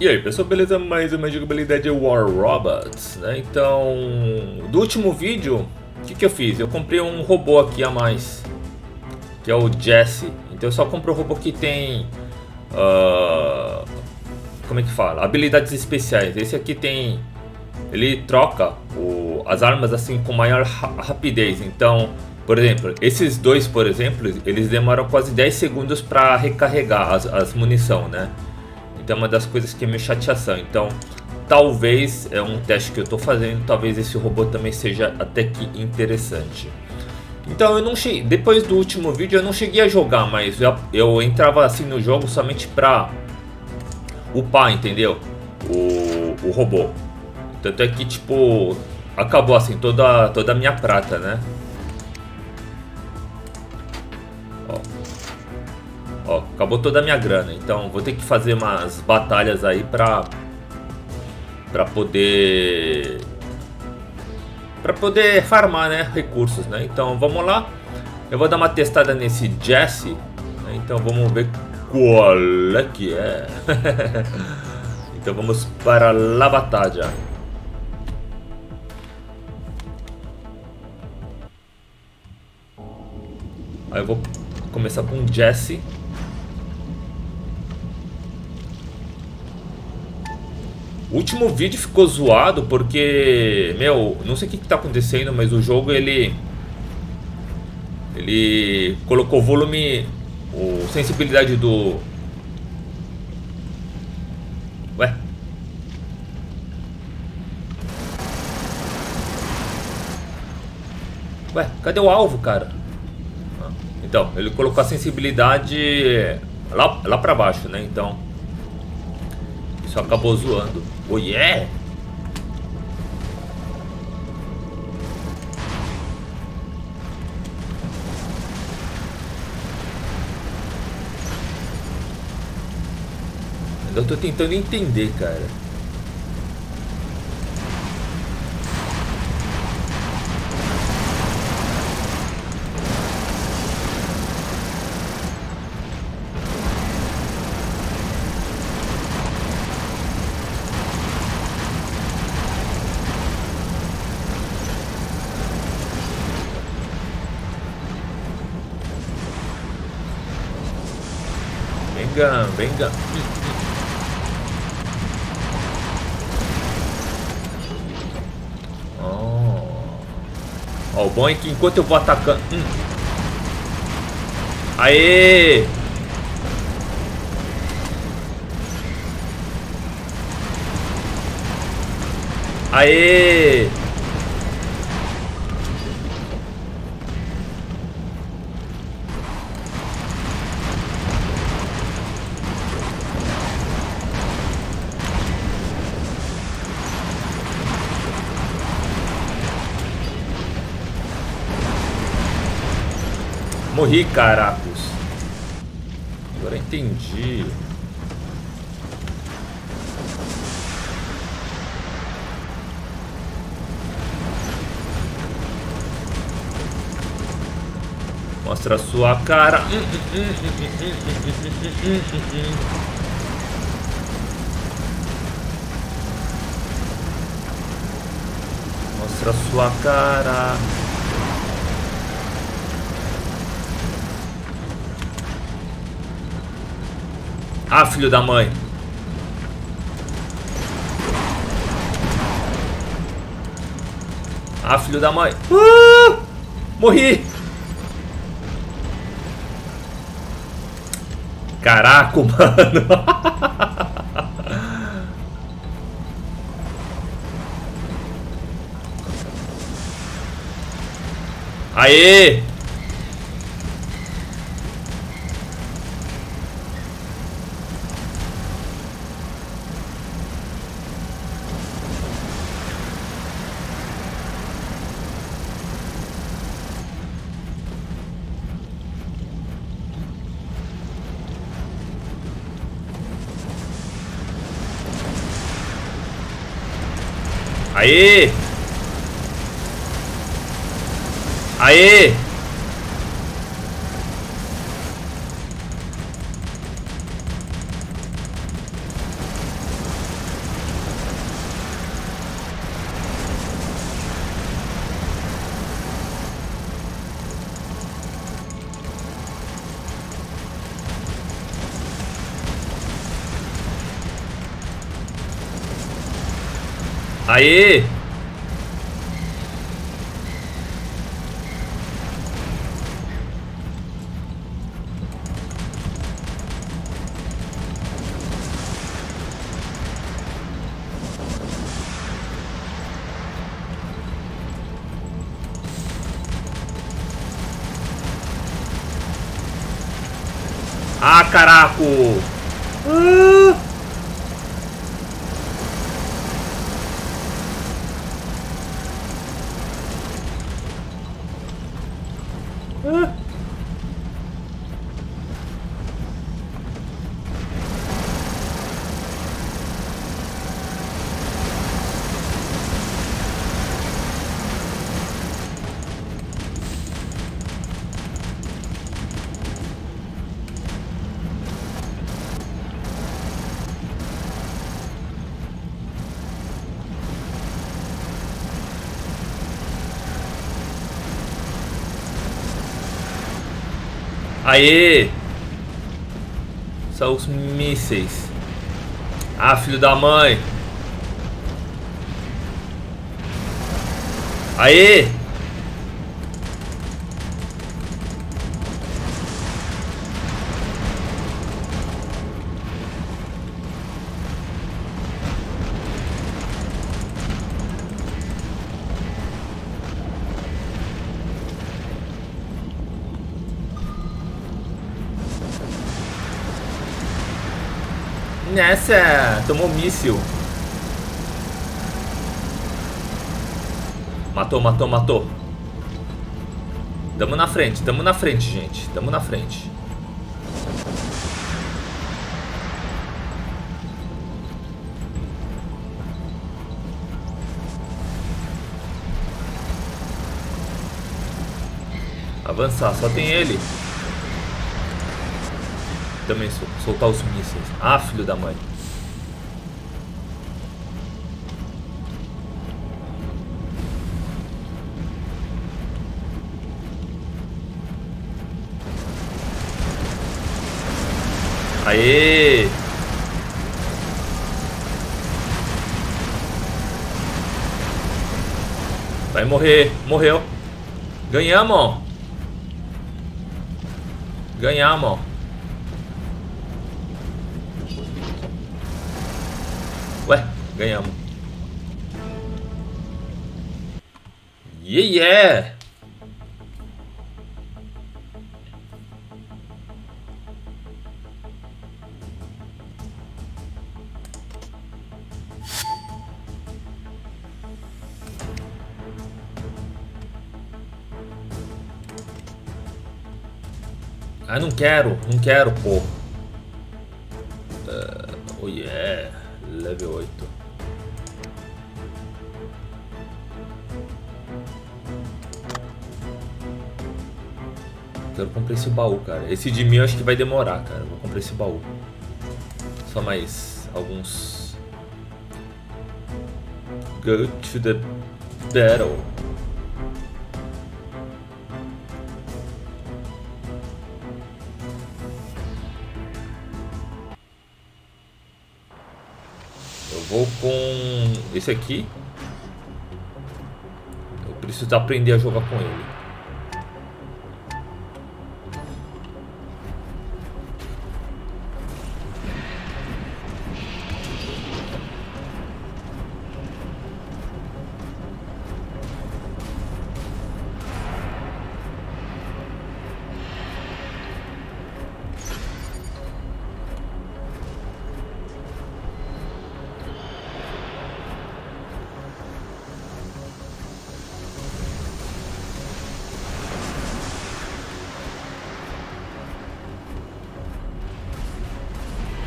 E aí pessoal, beleza? Mais uma jogabilidade War Robots, né? Então, do último vídeo, o que eu fiz? Eu comprei um robô aqui a mais, que é o Jesse. Então eu só compro o robô que tem, como é que fala? Habilidades especiais. Esse aqui tem, ele troca as armas assim com maior rapidez. Então, por exemplo, esses dois, por exemplo, eles demoram quase 10 segundos para recarregar as munição, né? Então é uma das coisas que é meio chateação. Então talvez, é um teste que eu estou fazendo, talvez esse robô também seja até que interessante. Então eu não cheguei, depois do último vídeo eu não cheguei a jogar, mas eu entrava assim no jogo somente para upar, entendeu? O robô. Tanto é que tipo, acabou assim toda a minha prata, né? Ó, acabou toda a minha grana, então vou ter que fazer umas batalhas aí pra poder farmar, né, recursos, né? Então vamos lá, eu vou dar uma testada nesse Jesse, né? Então vamos ver qual é que é. Então vamos para a batalha. Aí eu vou começar com o Jesse. O último vídeo ficou zoado porque, meu, não sei o que está acontecendo, mas o jogo ele colocou volume, sensibilidade do... Ué? Ué, cadê o alvo, cara? Ah, então, ele colocou a sensibilidade lá pra baixo, né, então... Só acabou zoando. Oh yeah! Ainda tô tentando entender, cara. Venga. Ó, o bom é que enquanto eu vou atacando... Aê! Aê! Morri, caracos. Agora entendi. Mostra a sua cara. Mostra a sua cara. Ah, filho da mãe. Ah, filho da mãe. Morri. Caraca, mano. Aê. Aê! Aê! Aê! Ah, caraco! Ah! Ah! Aê! São os mísseis. Ah, filho da mãe. Aê! Nessa, tomou míssil. Matou, matou, matou. Tamo na frente, gente. Tamo na frente. Avançar, só tem ele. Também soltar os mísseis. Ah, filho da mãe. Aê! Vai morrer. Morreu. Ganhamos. Ganhamos. Ué, ganhamos. Yeah! Ah, não quero, não quero, pô. Oh yeah. Level 8. Quero comprar esse baú, cara. Esse de mim eu acho que vai demorar, cara. Eu vou comprar esse baú. Só mais alguns. Go to the battle. Vou com esse aqui. Eu preciso aprender a jogar com ele.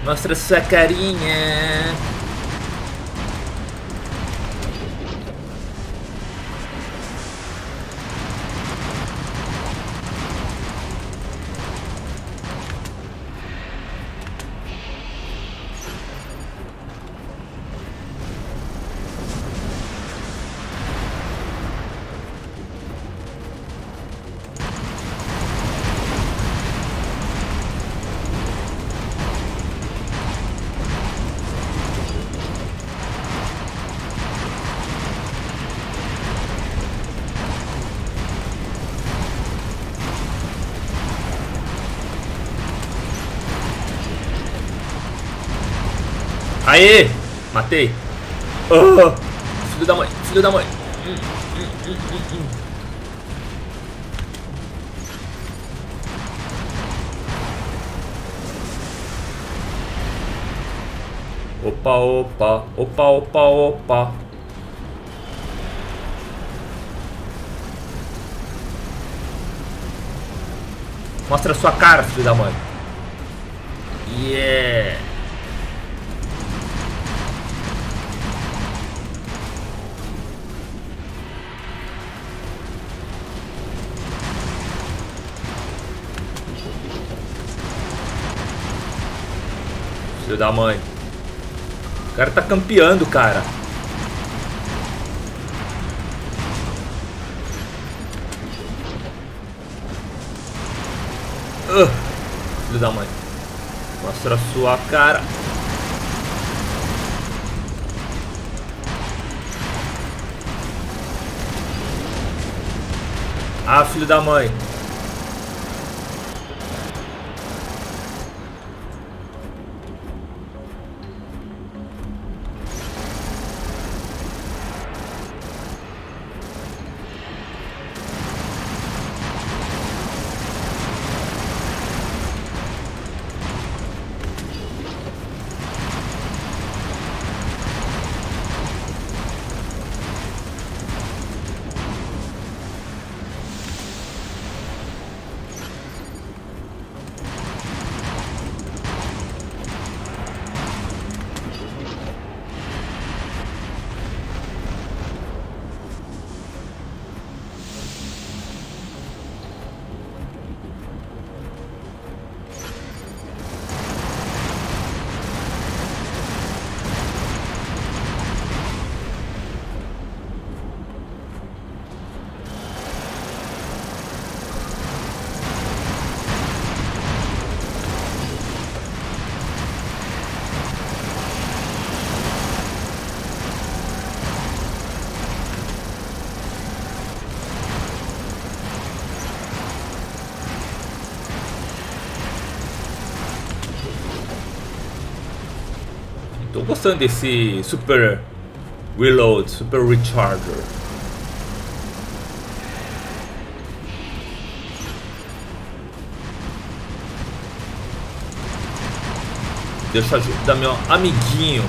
Mostra sua carinha. Aê! Matei! Oh, filho da mãe! Filho da mãe! Opa, opa! Opa, opa, opa! Mostra a sua cara, filho da mãe! Yeah! Filho da mãe. O cara tá campeando, cara. Filho da mãe. Mostra a sua cara. Ah, filho da mãe. Tô gostando desse Super Reload, Super Recharger. Deixa eu ajudar meu amiguinho.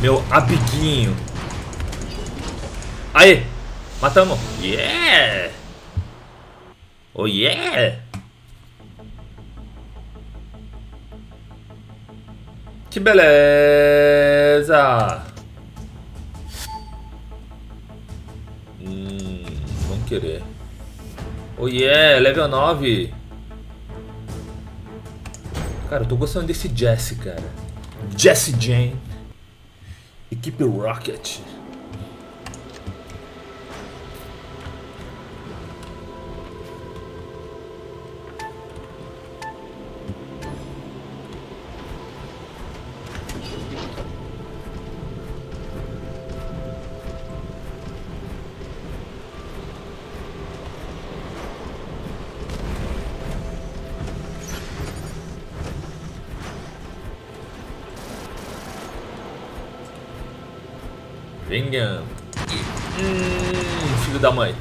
Meu abiguinho. Aê! Matamos! Yeah! Oh yeah! Que beleza! Vamos querer. Oh yeah, level 9. Cara, eu tô gostando desse Jesse, cara. Jesse Jane. Equipe Rocket. Venha. Filho da mãe.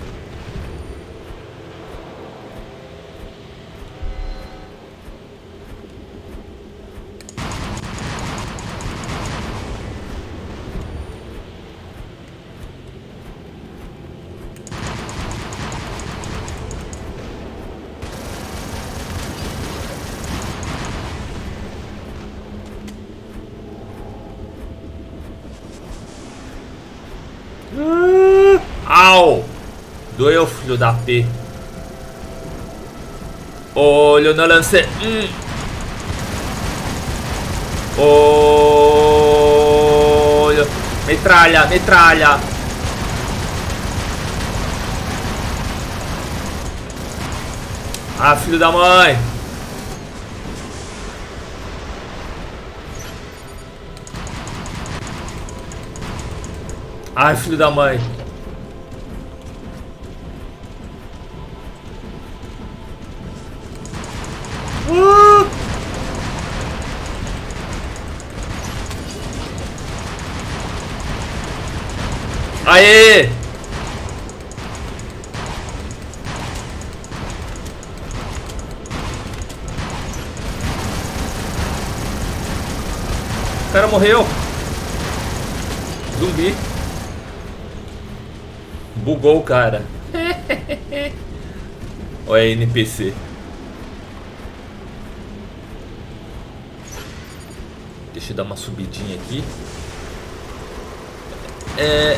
Au! Doeu, filho da P. Olho no lance. Olho. Metralha, metralha. Ah, filho da mãe. Ai, filho da mãe. Aê! O cara morreu. Zumbi. Bugou o cara. Olha NPC. Deixa eu dar uma subidinha aqui. É...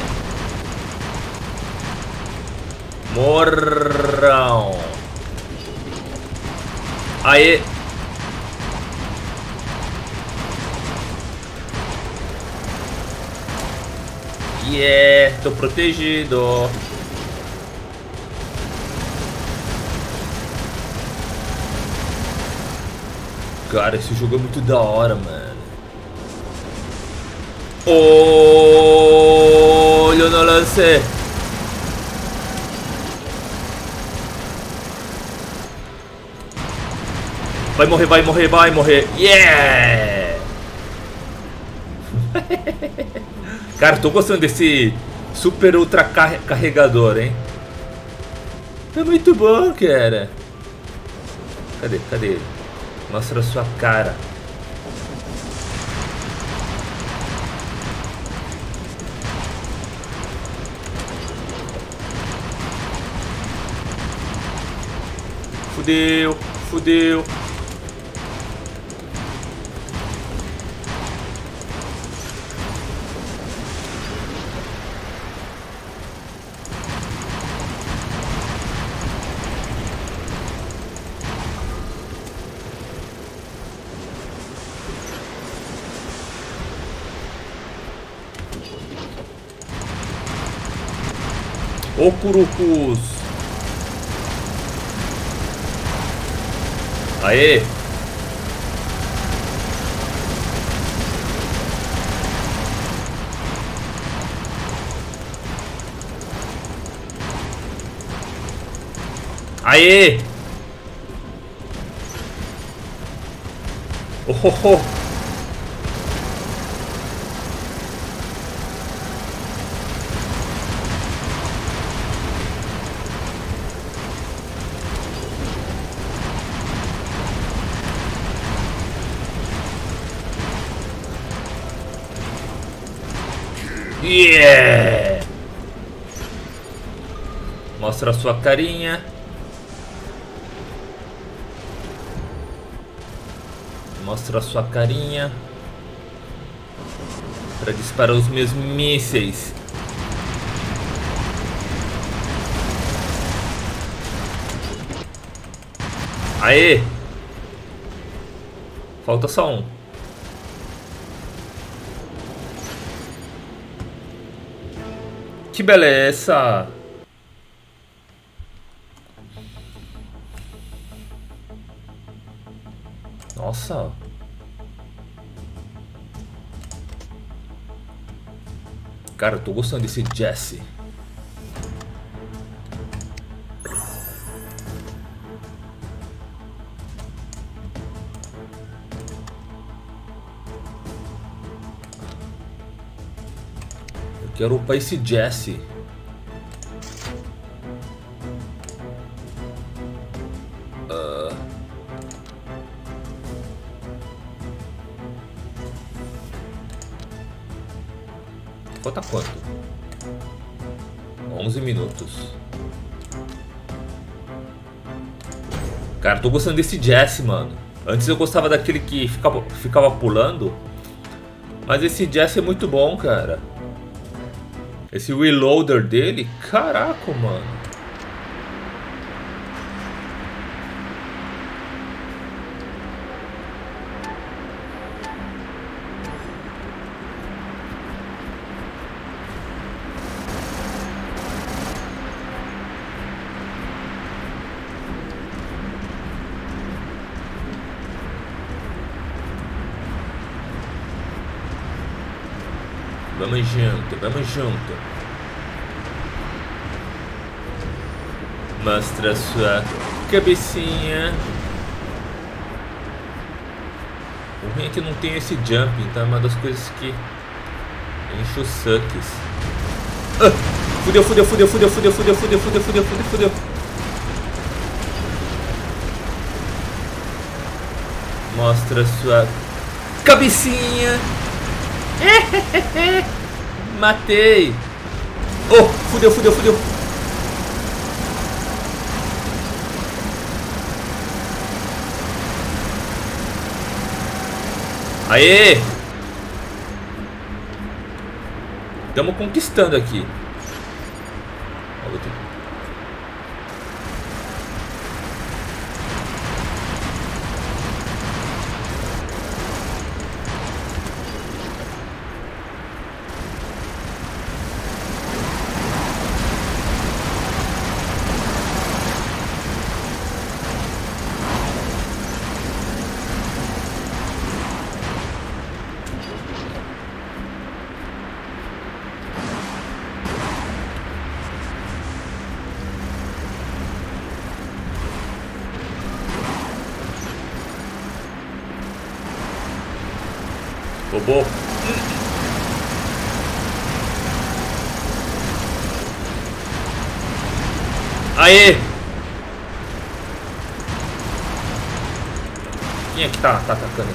Morrão. Aê. Yeah, tô protegido. Cara, esse jogo é muito da hora, mano. Olha no lance. Vai morrer, vai morrer, vai morrer. Yeah! Cara, tô gostando desse super ultra carregador, hein? É muito bom, cara. Cadê? Cadê ele? Mostra a sua cara. Fudeu, fudeu. Ô Curucus. Aê. Aê. Oh, oh, oh. Yeah! Mostra a sua carinha. Mostra a sua carinha. Para disparar os meus mísseis. Aê! Falta só um. Que beleza! Nossa! Cara, eu tô gostando desse Jesse. Quero upar esse Jesse. Falta quanto? 11 minutos. Cara, tô gostando desse Jesse, mano. Antes eu gostava daquele que ficava pulando. Mas esse Jesse é muito bom, cara. Esse reloader dele, caraca, mano. Vamos junto, vamos junto. Mostra sua cabecinha. O ruim é que não tem esse jumping, tá? É uma das coisas que enche os sucks. Fudeu, fudeu, fudeu, fudeu, fudeu, fudeu, fudeu, fudeu, fudeu, fudeu, fudeu. Mostra sua cabecinha. Matei. Oh, fudeu, fudeu, fudeu. Aê! Estamos conquistando aqui. Bom. Aê! Quem é que tá atacando aqui?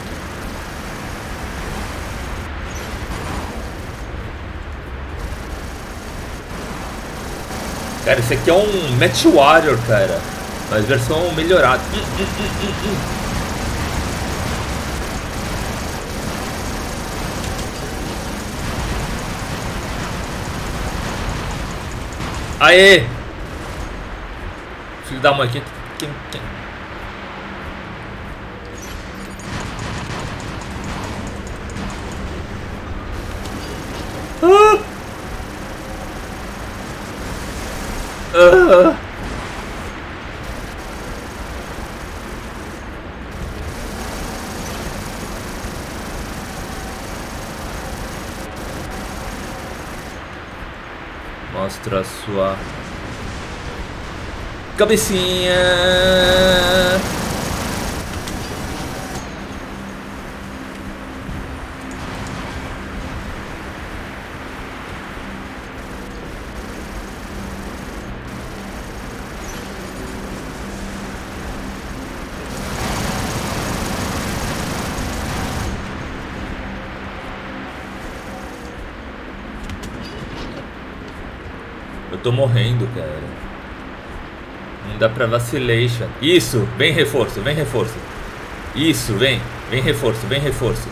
Cara, esse aqui é um Mech Warrior, cara. Mas versão melhorada. Aê! Filho da mãe, quem? Mostra sua cabecinha. Tô morrendo, cara. Não dá pra vacilation. Isso, vem reforço, vem reforço. Isso, vem, vem reforço, vem reforço.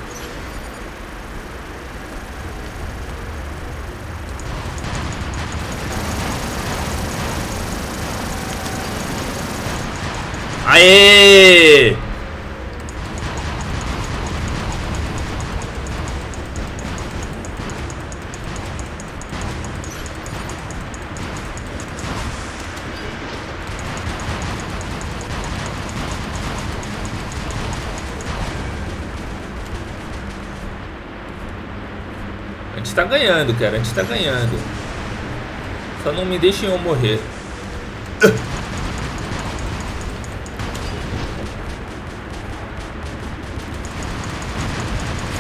Aê! A gente tá ganhando, cara. A gente tá ganhando. Só não me deixem eu morrer.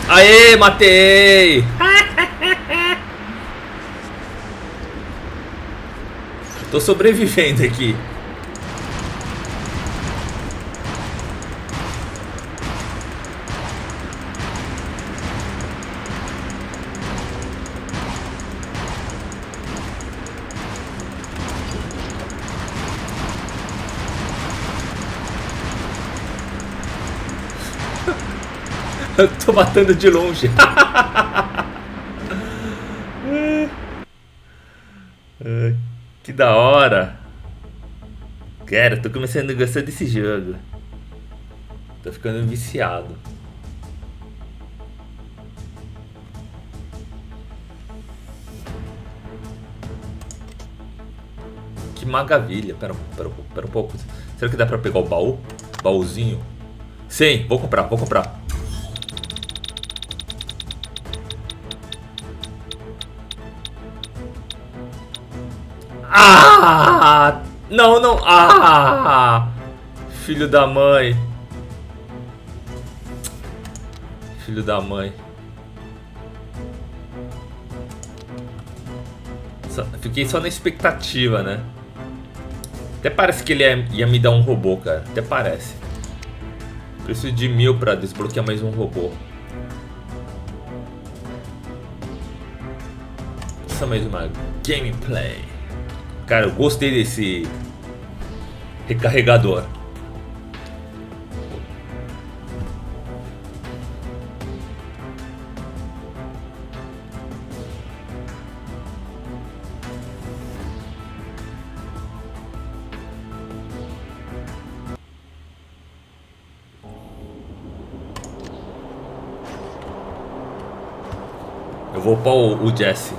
Aê, matei! Tô sobrevivendo aqui. Eu tô matando de longe. Que da hora. Cara, tô começando a gostar desse jogo. Tô ficando viciado. Que maravilha. Pera um pouco. Será que dá pra pegar o baú? Baúzinho? Sim, vou comprar, vou comprar. Ah! Não, não! Ah! Filho da mãe! Filho da mãe! Fiquei só na expectativa, né? Até parece que ele ia me dar um robô, cara. Até parece. Preciso de 1000 pra desbloquear mais um robô. Essa mais uma gameplay. Cara, eu gostei desse recarregador. Eu vou pôr o Jesse.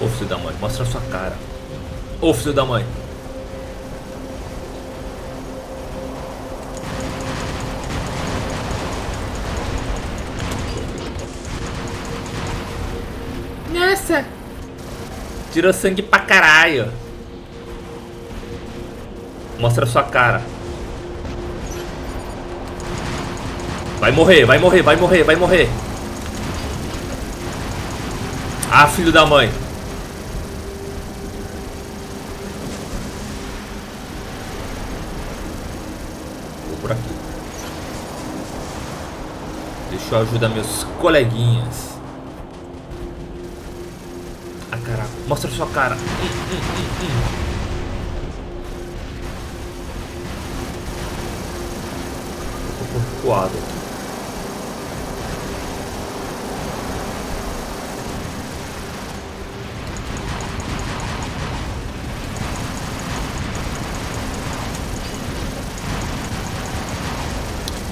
Ô filho da mãe, mostra a sua cara. Ô filho da mãe. Nossa! Tirou sangue pra caralho. Mostra a sua cara. Vai morrer, vai morrer, vai morrer, vai morrer. Ah, filho da mãe. Deixa eu ajudar meus coleguinhas. Ah, caraca. Mostra sua cara. Tô coado aqui.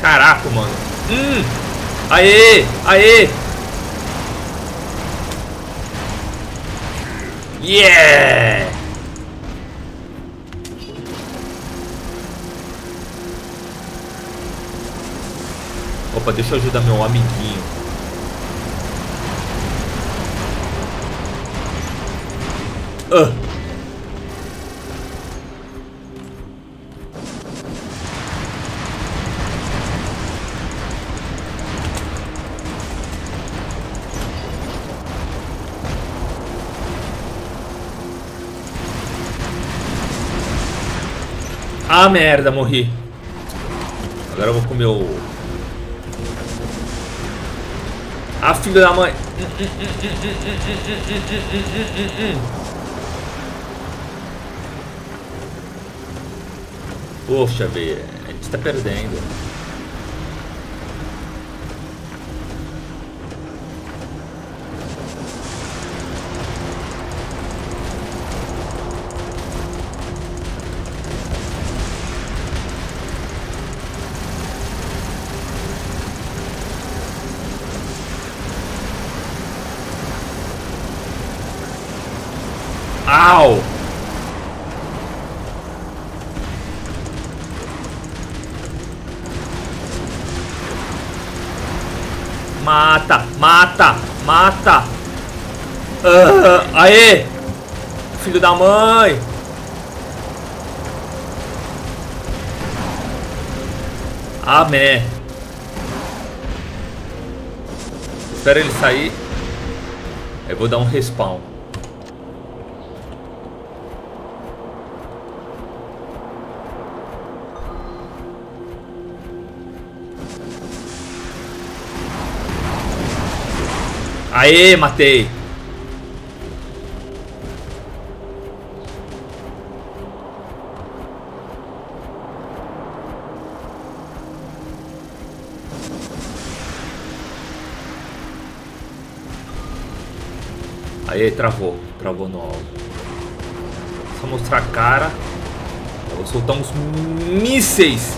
Caraca, mano. Aê, aê. Yeah. Opa, deixa eu ajudar meu amiguinho. Ah, merda, morri. Agora eu vou comer o... Ah, filho da mãe. Poxa, velho. A gente tá perdendo. Au! Mata, mata, mata! Aê! Filho da mãe! Amém! Espera ele sair. Eu vou dar um respawn. Aê, matei. Aê, travou. Travou no alvo. Só mostrar a cara. Eu vou soltar uns mísseis.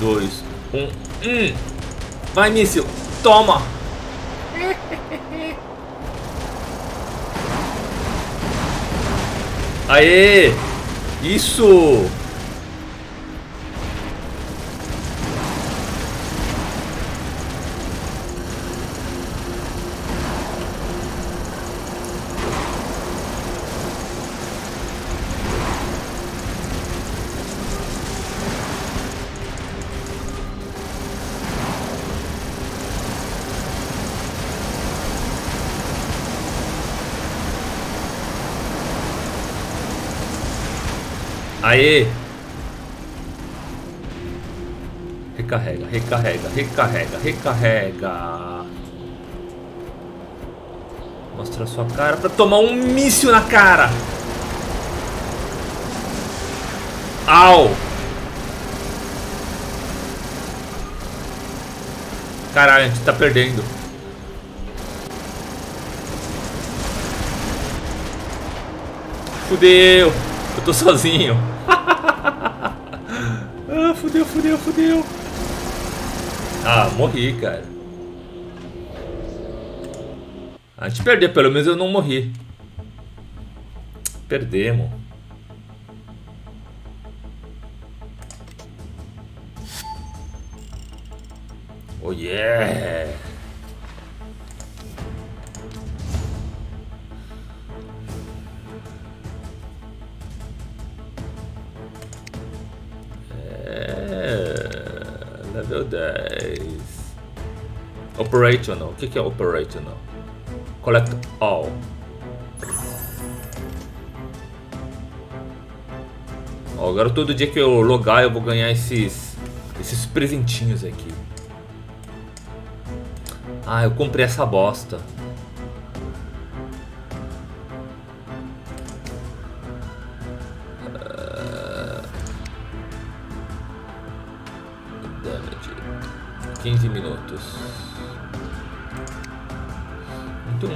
2, 1. Vai, míssil! Toma! Aê! Isso! Aê! Recarrega, recarrega, recarrega, recarrega. Mostra a sua cara pra tomar um míssil na cara. Au! Caralho, a gente tá perdendo. Fudeu! Eu tô sozinho. Ah, fudeu, fudeu, fudeu. Ah, morri, cara. A gente perdeu, pelo menos eu não morri. Perdemos. Oh yeah. Level 10. Operational. O que é operational? Collect all. Ó, agora todo dia que eu logar eu vou ganhar esses presentinhos aqui. Ah, eu comprei essa bosta.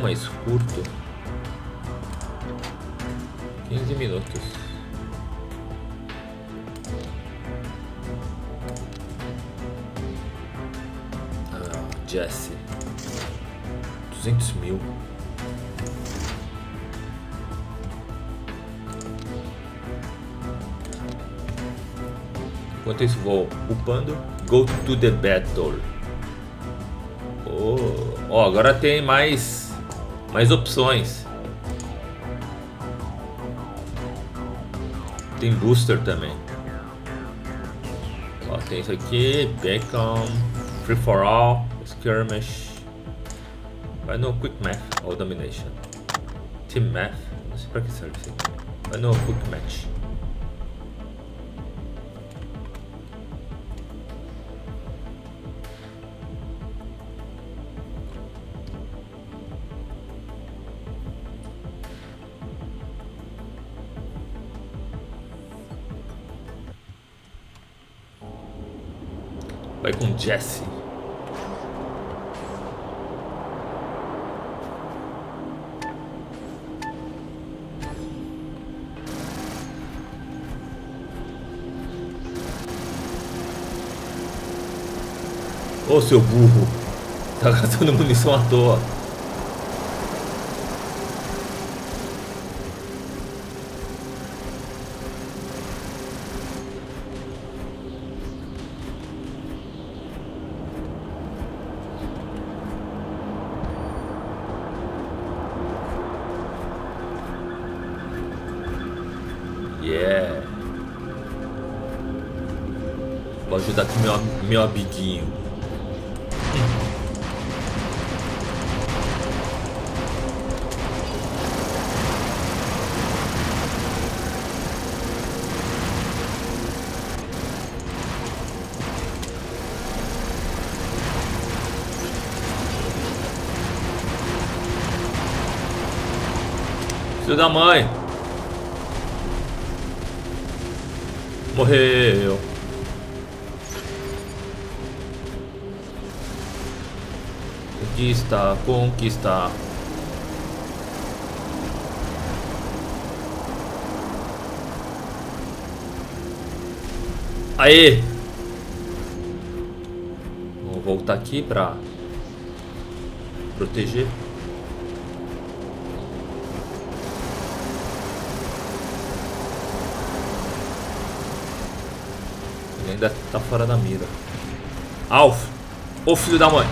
Mais curto, 15 minutos. Ah, Jesse, 200 mil. Enquanto isso vou upando. Go to the battle. Oh, agora tem mais opções. Tem booster também. Ó, tem isso aqui. Beacon Free for All, Skirmish. Vai no Quick Match ou Domination. Team Deathmatch. Não sei pra que serve isso aqui. Vai no Quick Match. Vai com Jesse. Ô, seu burro, tá gastando munição à toa. Yeah. Vou ajudar aqui meu amiguinho. Filho da mãe. Morreu. Conquista, conquista. Aê! voltar aqui pra proteger. Ele ainda tá fora da mira. Alf! Ô filho da mãe!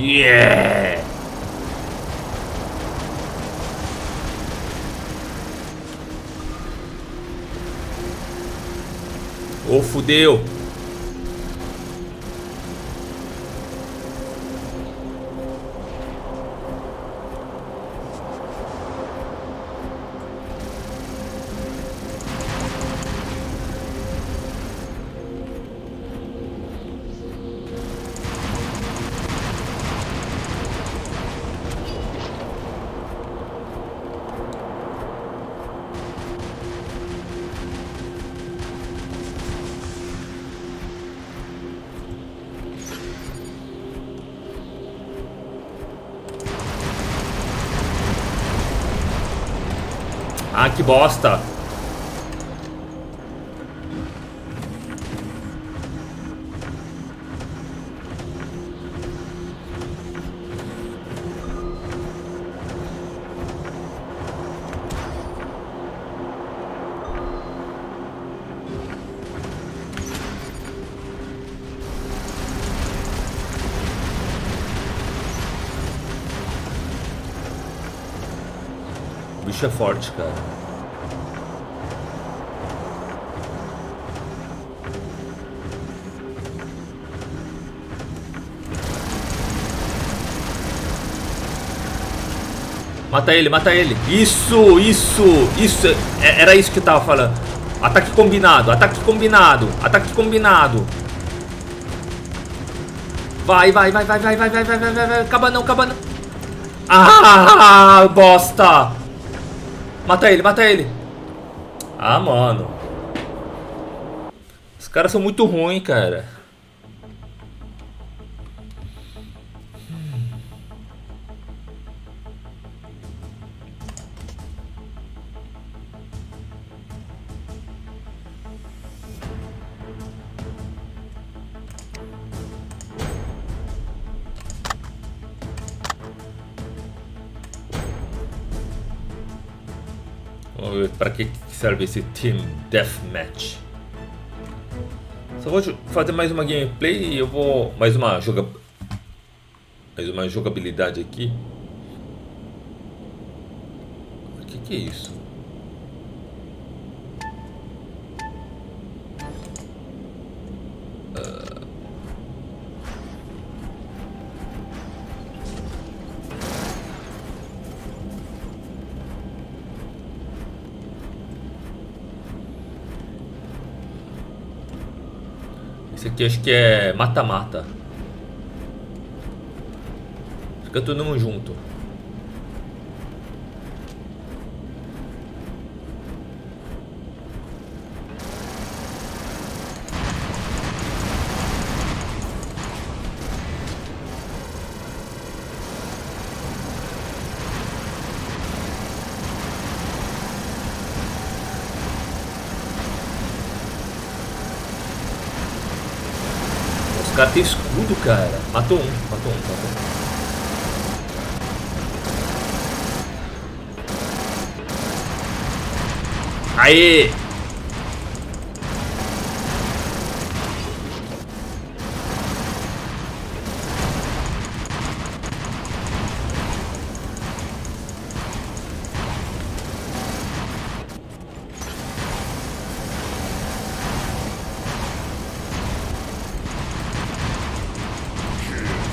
Yeah! Oh, fudeu! Ah, que bosta! O bicho é forte, cara. Mata ele, mata ele. Isso, isso, isso. Era isso que eu tava falando. Ataque combinado, ataque combinado, ataque combinado. Vai, vai, vai, vai, vai, vai, vai, vai, vai, vai, vai. Acaba não, acaba não. Ah, bosta. Mata ele, mata ele. Ah, mano. Os caras são muito ruins, cara. Pra que serve esse Team Deathmatch? Só vou fazer mais uma gameplay e eu vou... Mais uma jogabilidade aqui. O que é isso? Esse aqui acho que é mata-mata. Fica todo mundo junto. cara tem escudo, cara. Matou um, matou um, matou um. Aê!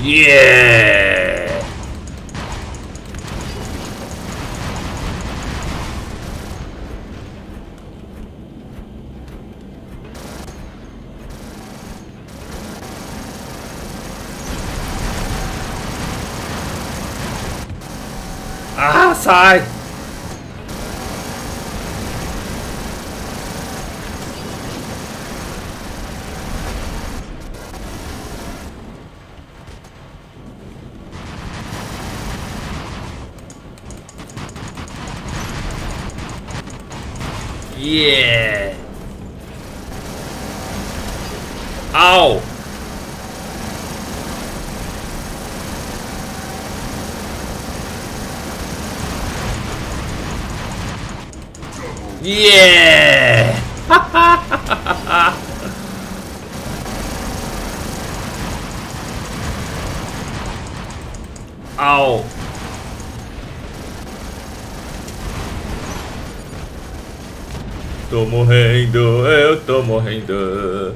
Yeah! Ah, sai! Yeah! Ow! Yeah! Ow! Tô morrendo, eu tô morrendo.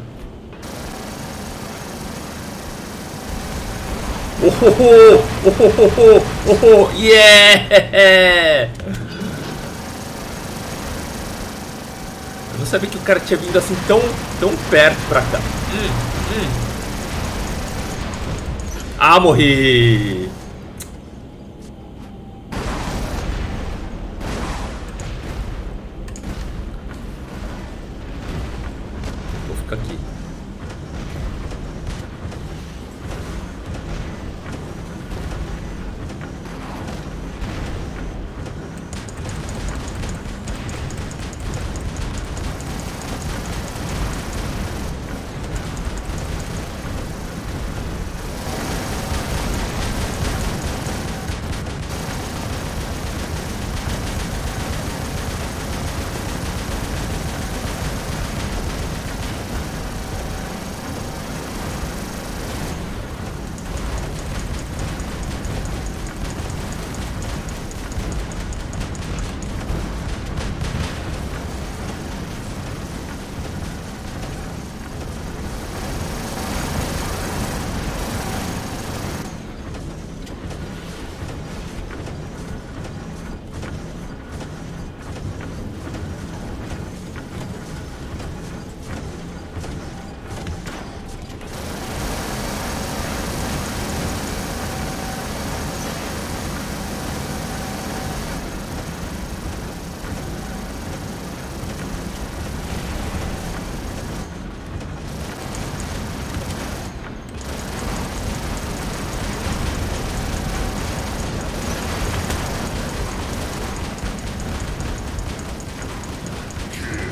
Oh, oh, oh, oh, oh, oh, oh, yeah! Eu não sabia que o cara tinha vindo assim tão perto pra cá. Ah, morri! Aqui.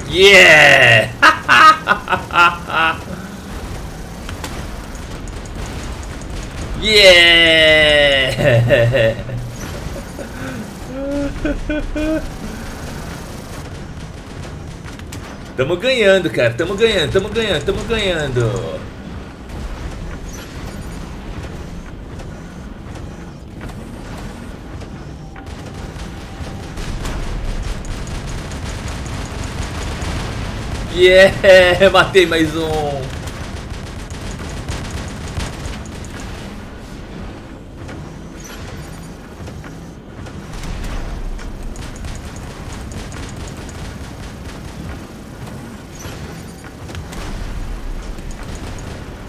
Yeah! Yeah! Tamo ganhando, cara. Tamo ganhando, tamo ganhando, tamo ganhando. Yeah, matei mais um.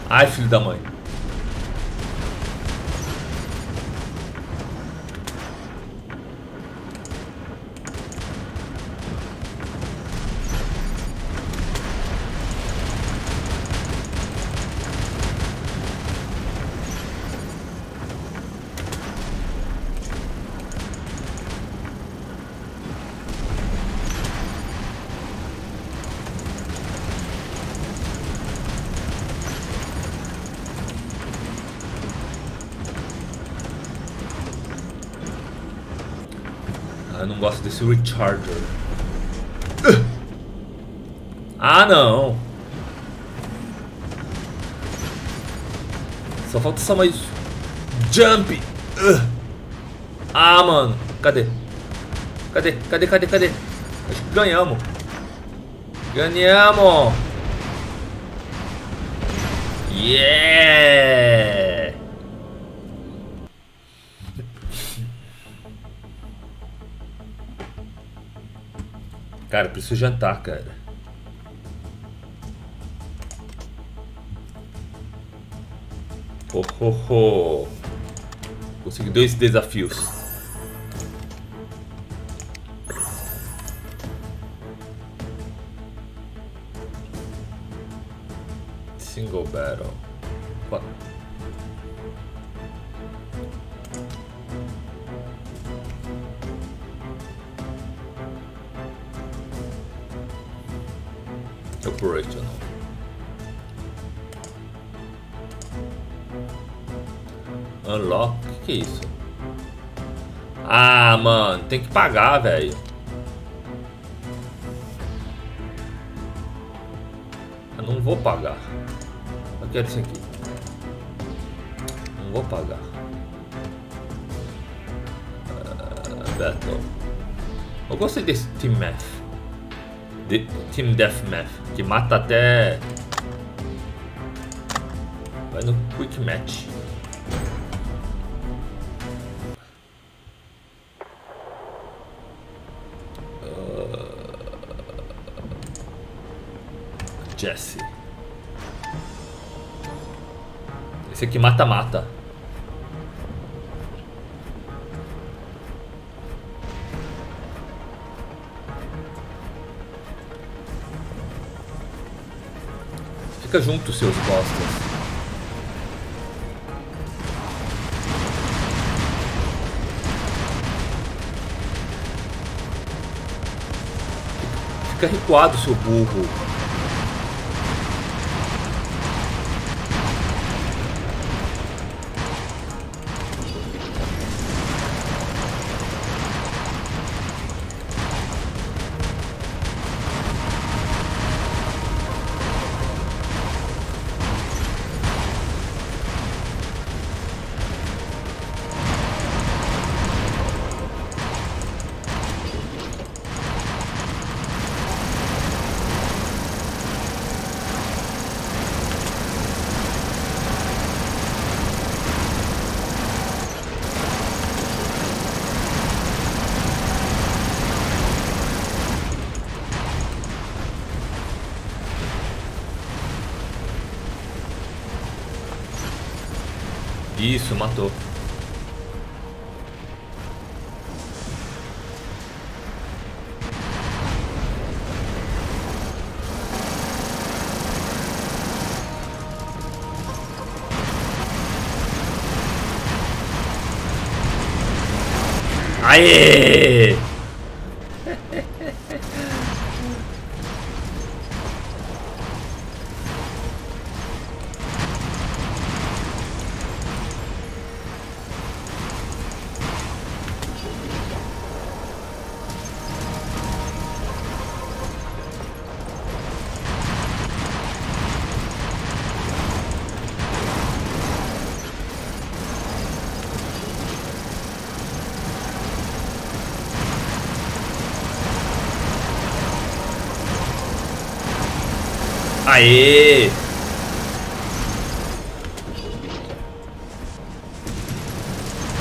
Ai, filho da mãe. Eu não gosto desse recharger. Ah, não. Só falta só mais jump. Ah, mano. Cadê? Cadê? Acho que ganhamos. Ganhamos. Yeah. Cara, preciso jantar, cara. Ho, ho, ho. Consegui 2 desafios. Single battle. What? Operational. Unlock? Que é isso? Ah, mano, tem que pagar, velho. Eu não vou pagar. Eu quero isso aqui. Não vou pagar. Battle. Eu gostei desse Team Deathmatch. Team Deathmatch. Que mata até... Vai no Quick Match. Jesse. Esse aqui mata-mata. Fica junto, seus bostas. Fica recuado, seu burro. Isso, matou. Aê! Aê!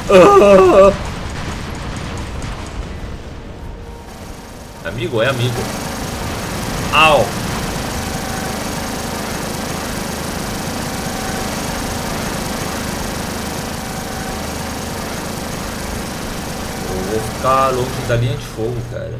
Ah! Amigo, é amigo. Au! Eu vou ficar longe da linha de fogo, cara.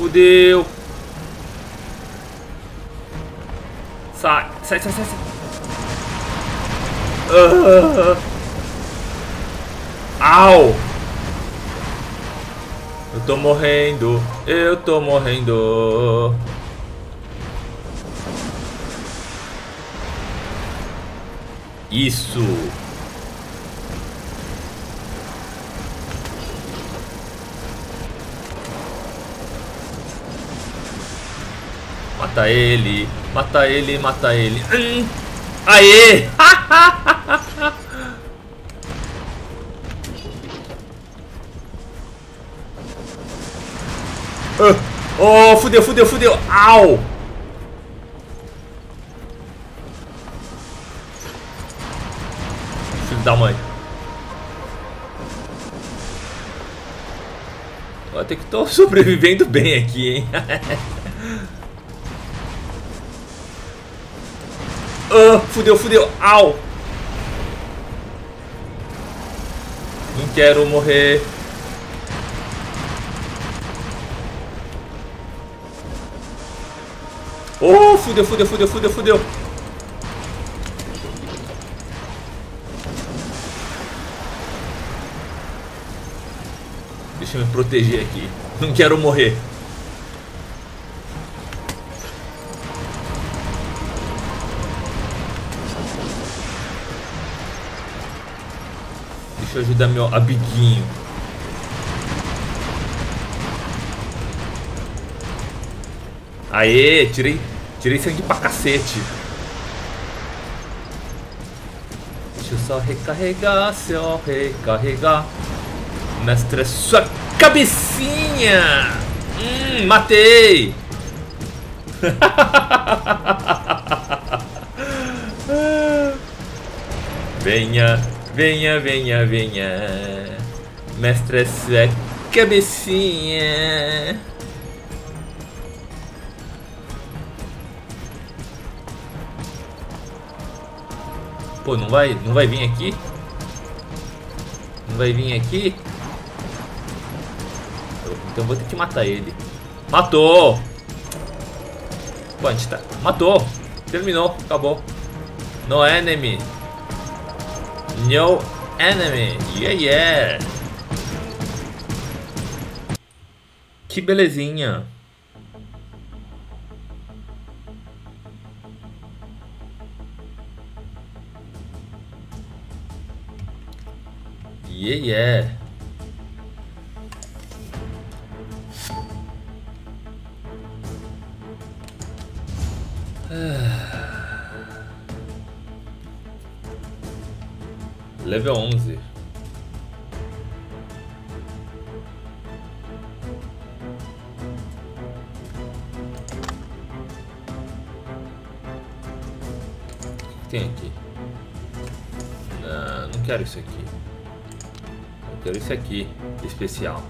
Fudeu. Sai, sai, sai, sai, sai. Au. Eu tô morrendo. Eu tô morrendo. Isso. Mata ele, mata ele, mata ele. Aê! Oh, fudeu, fudeu, fudeu. Au! Filho da mãe. Até que tô sobrevivendo bem aqui, hein? Fudeu, fudeu, au! Não quero morrer. Oh, fudeu, fudeu, fudeu, fudeu, fudeu. Deixa eu me proteger aqui. Não quero morrer. Deixa eu ajudar meu amiguinho. Aê, tirei sangue pra cacete. Deixa eu só recarregar, só recarregar. Mestre, sua cabecinha. Matei. Venha. Venha, venha, venha. Mestre, sua cabecinha. Pô, não vai vir aqui? Não vai vir aqui? Então vou ter que matar ele. Matou! Pô, a gente tá... Matou! Terminou, acabou. No enemy. No enemy, yeah, yeah. Que belezinha. Yeah, yeah. Level 11. O que tem aqui? Não, não quero isso aqui. Eu quero isso aqui, especial.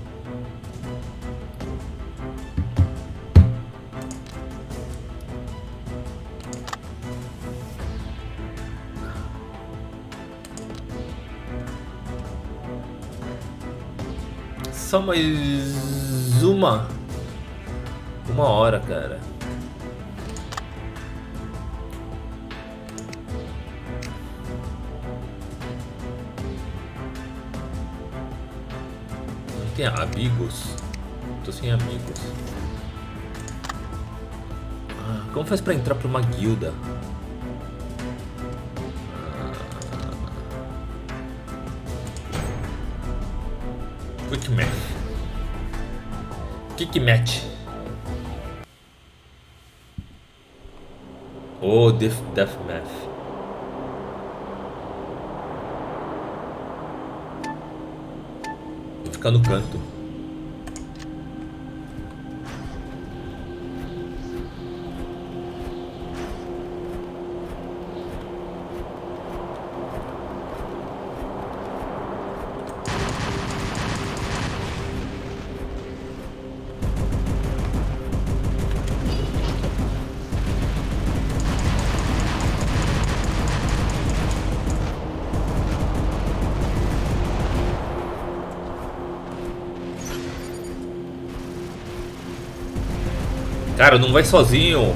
Só mais uma hora, cara. Não tem amigos? Tô sem amigos. Ah, como faz pra entrar pra uma guilda? Quick Match. Quick Match. Oh, Deathmatch. Vou ficar no canto. Cara, não vai sozinho.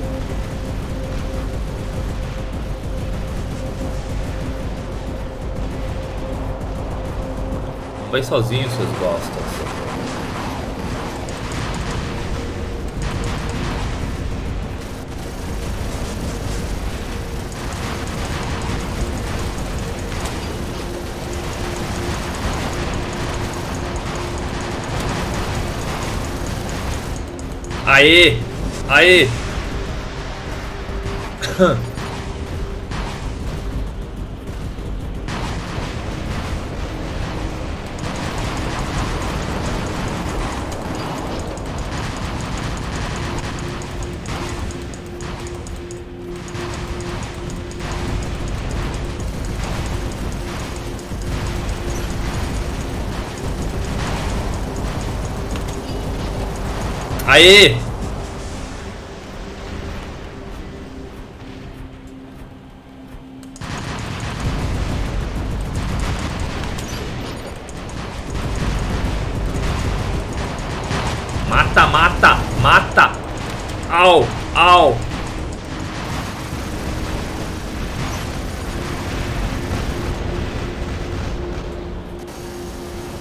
Não vai sozinho, seus bostas. Aê! Aê! Aê! Mata, mata, mata. Au, au.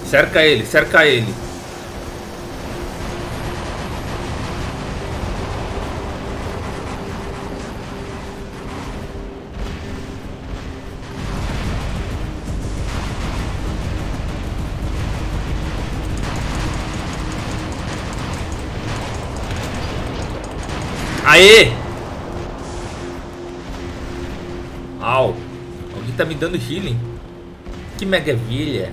Cerca ele, cerca ele. Aê! Au! Alguém tá me dando healing? Que maravilha!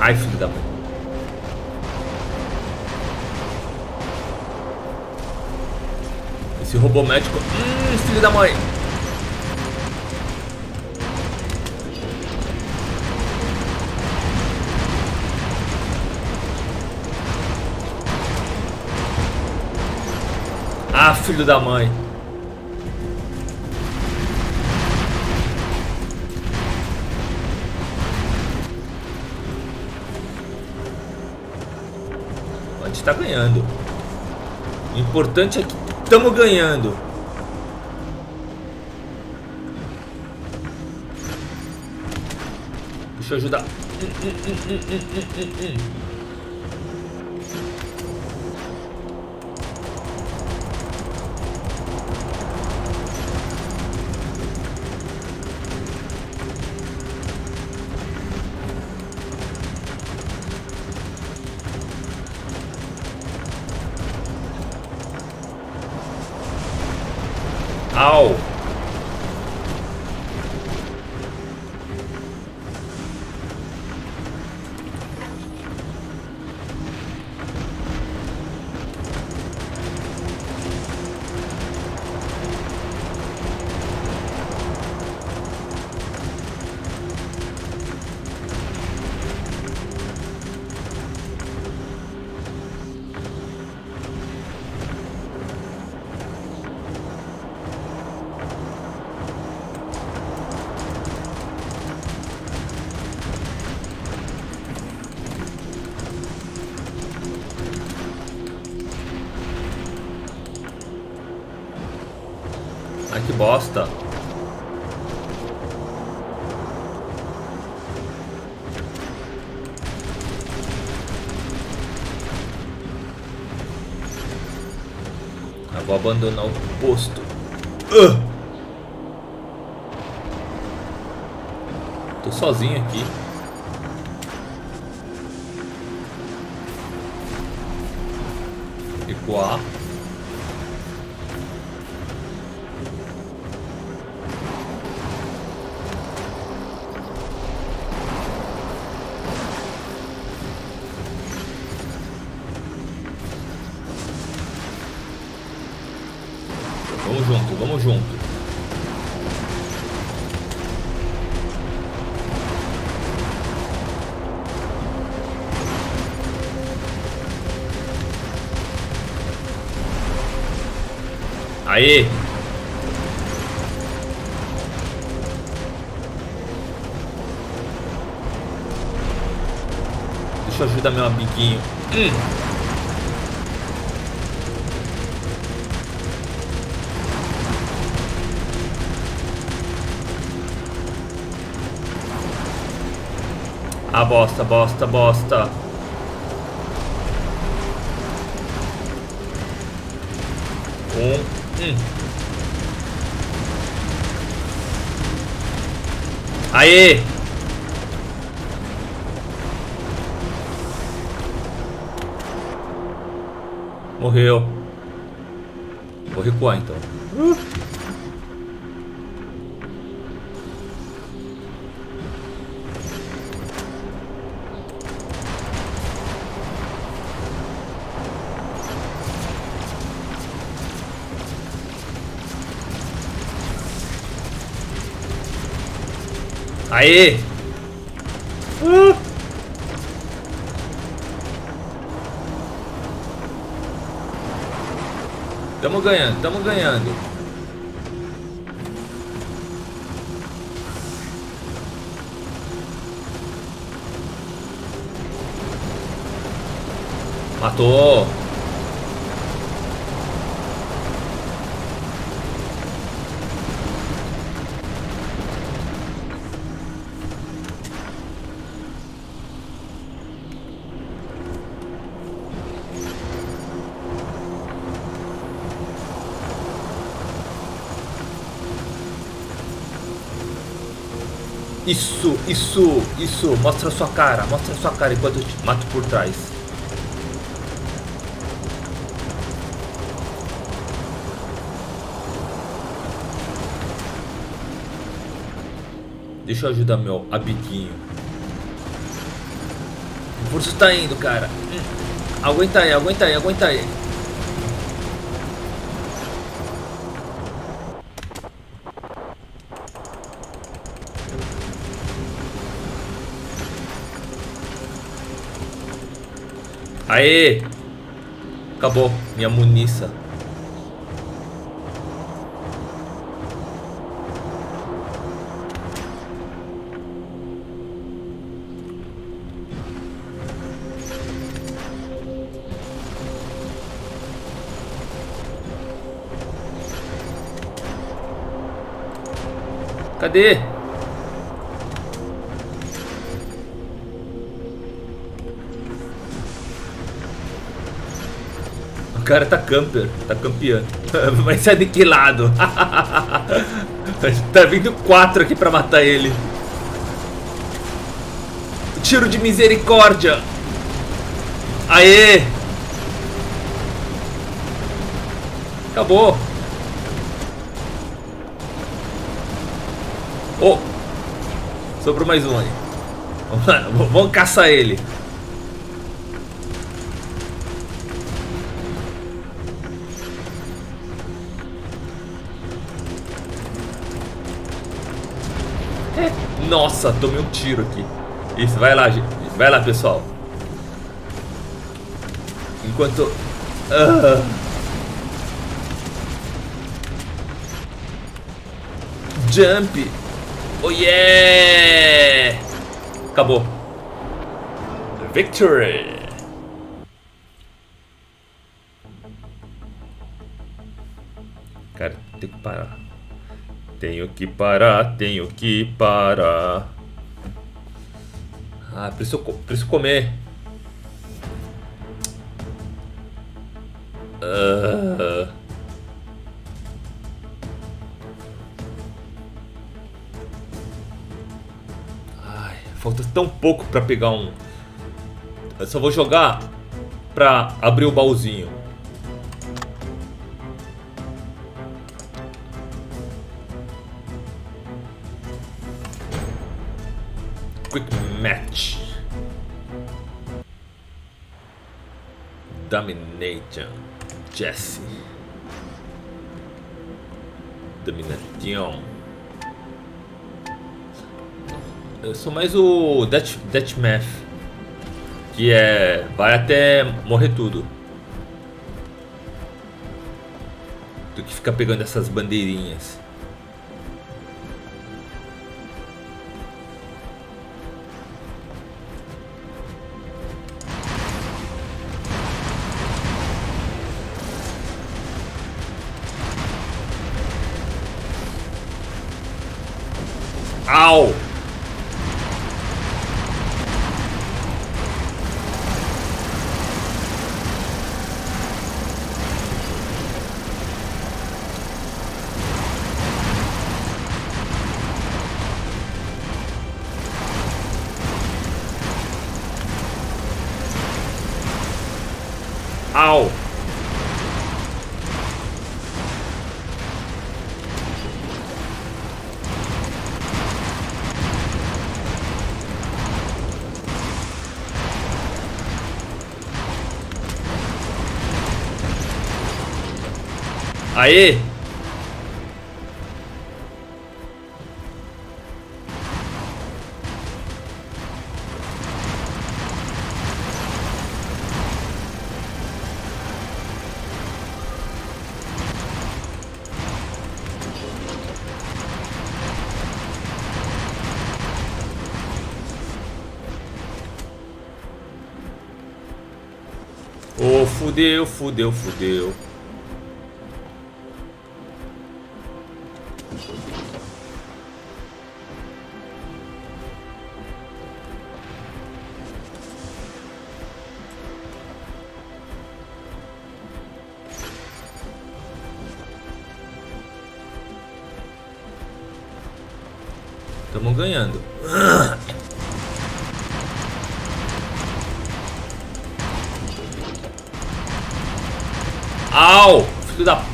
Ai, filho da mãe. Esse robô médico. Filho da mãe. Ah, filho da mãe. Tá ganhando. O importante é que estamos ganhando. Deixa eu ajudar. Au! Ai, que bosta. Eu vou abandonar o posto. Tô sozinho aqui. qua. Vamos junto, vamos junto. Aí. Deixa eu ajudar meu amiguinho. Ah, bosta, bosta, bosta. Aê! Morreu. Vou recuar então. Aê! Tamo ganhando, tamo ganhando. Matou! Isso, isso, isso. Mostra sua cara enquanto eu te mato por trás. Deixa eu ajudar meu amiguinho. O curso tá indo, cara. Aguenta aí, aguenta aí, aguenta aí. Aê! Acabou minha munição. Cadê? O cara tá camper, tá campeando. Vai ser aniquilado. Tá vindo 4 aqui pra matar ele. Tiro de misericórdia. Aê. Acabou. Oh, sobrou mais um aí. Vamos lá, vamos caçar ele. Nossa, tomei um tiro aqui. Isso, vai lá, gente. Vai lá, pessoal. Enquanto... Jump. Oh, yeah. Acabou. Victory. Cara, tem que parar. Tenho que parar, tenho que parar. Ah, preciso comer. Ai, falta tão pouco pra pegar um. Eu só vou jogar pra abrir o baúzinho. Quick Match. Domination. Jesse. Domination. Eu sou mais o Deathmatch, que é... vai até morrer tudo. Do que fica pegando essas bandeirinhas. Au! Au! Aê! Oh, fudeu, fudeu, fudeu. Estamos ganhando. Au! Filho da...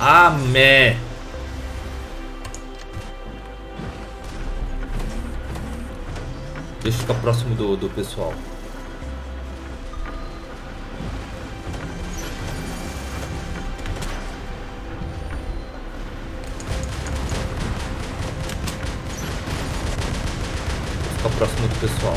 Amém! Deixa eu ficar próximo do pessoal. Próximo do pessoal.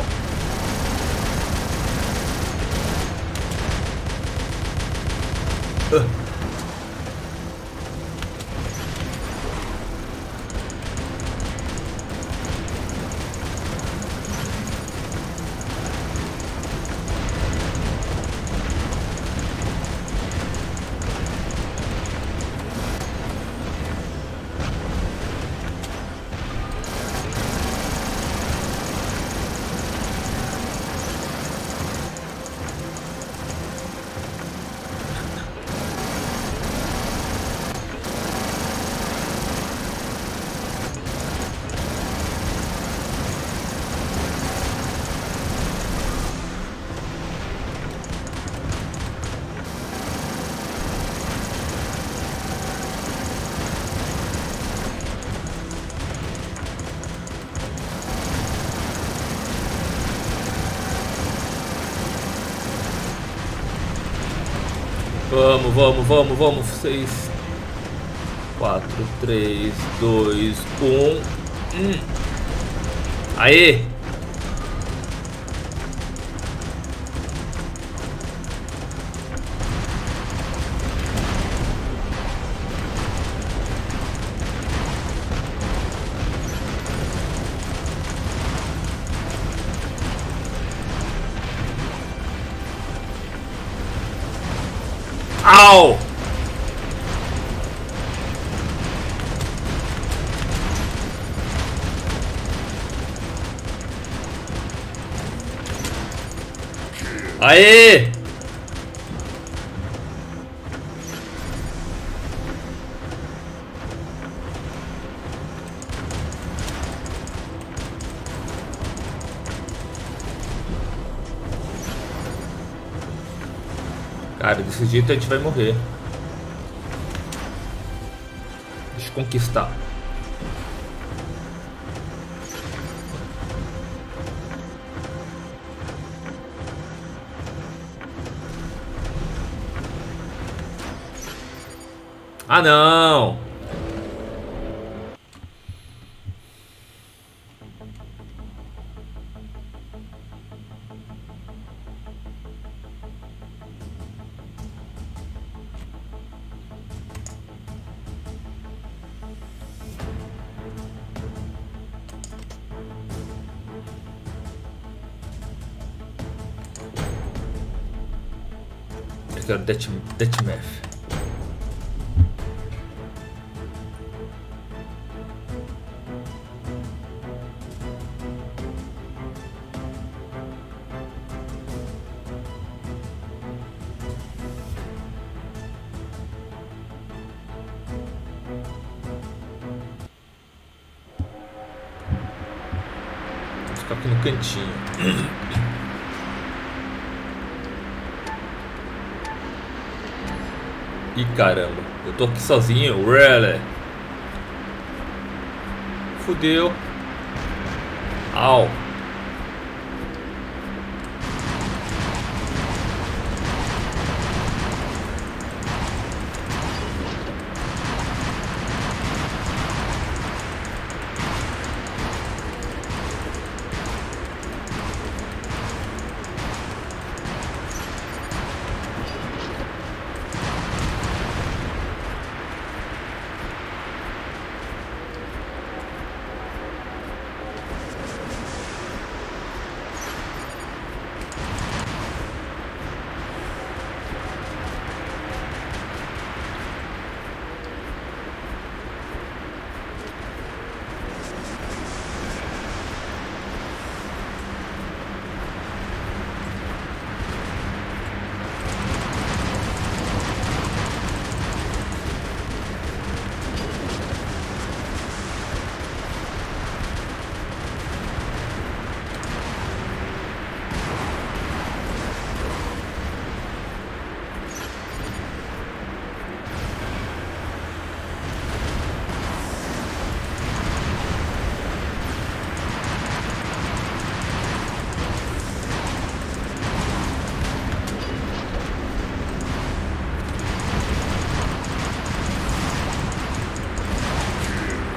Vamos, vamos, vamos, vamos. 6, 4, 3, 2, 1. Aê! Au! Aê! Cara, desse jeito a gente vai morrer. Deixa eu conquistar. Ah, não! Eu quero Deathmatch. Ficar aqui no cantinho. Ih, caramba, eu tô aqui sozinho. Really? Fudeu. Au.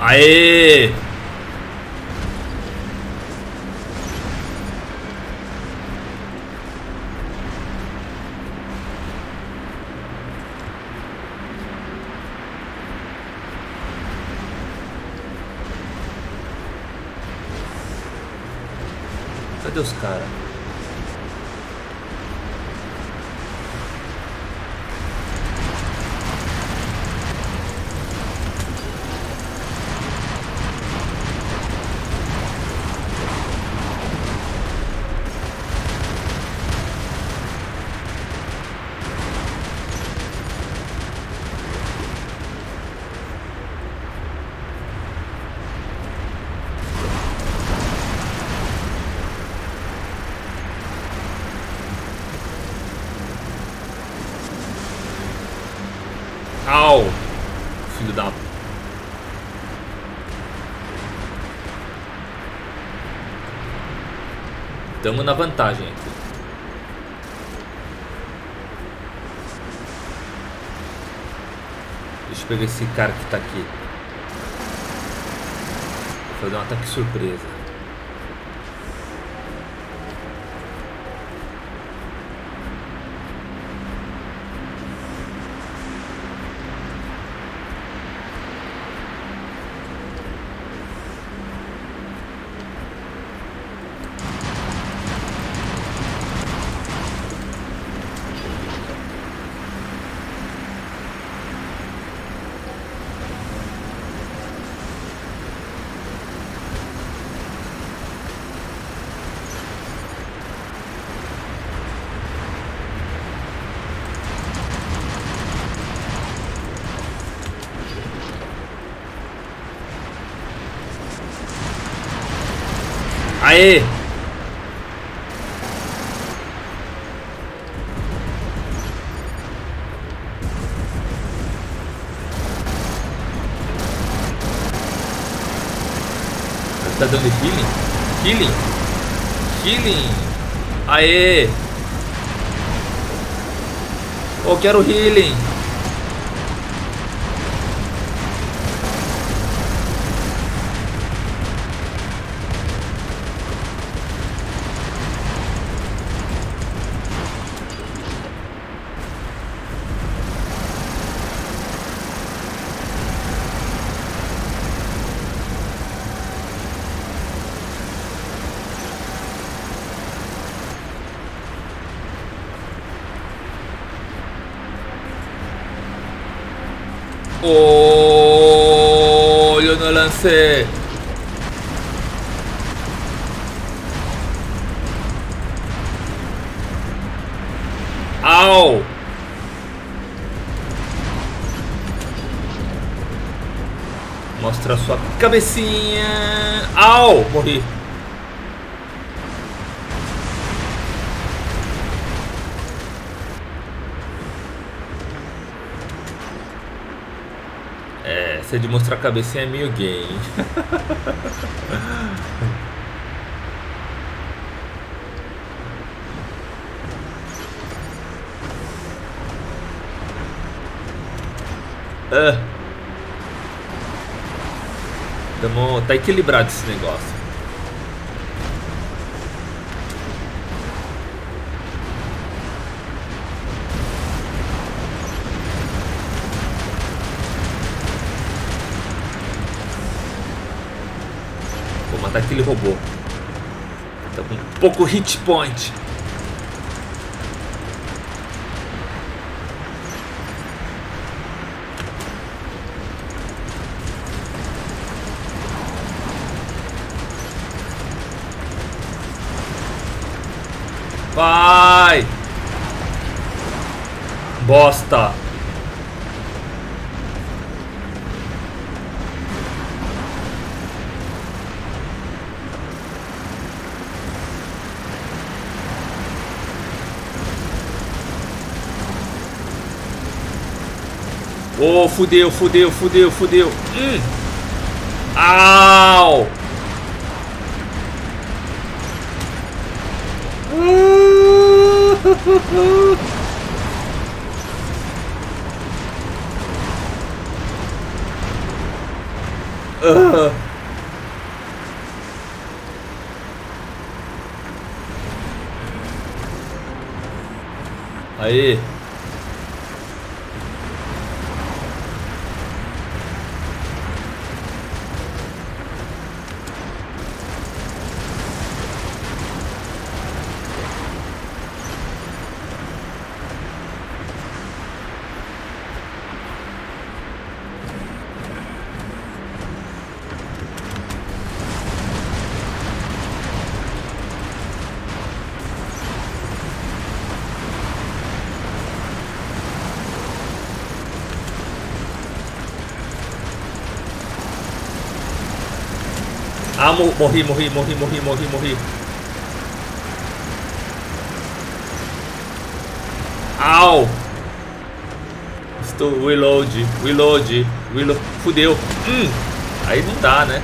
Aê! Cadê os caras? Au, filho da... Tamo na vantagem aqui. Deixa eu pegar esse cara que tá aqui. Vou fazer um ataque surpresa. Aê! Tá dando healing? Healing? Healing! Aê! Eu quero healing! ¡Oh! Yo no lancé. ¡Au! Mostra sua cabecinha. Au! Morri. É, se de mostrar a cabecinha é meio gay. Tá equilibrado esse negócio. Vou matar aquele robô. Tá com pouco hit point. Vai! Bosta! Oh, fudeu, fudeu, fudeu, fudeu! Au! Aí. Ah, morri, morri, morri, morri, morri, morri. Au! Estou reload, reload, reload. Fudeu. Aí não dá, né?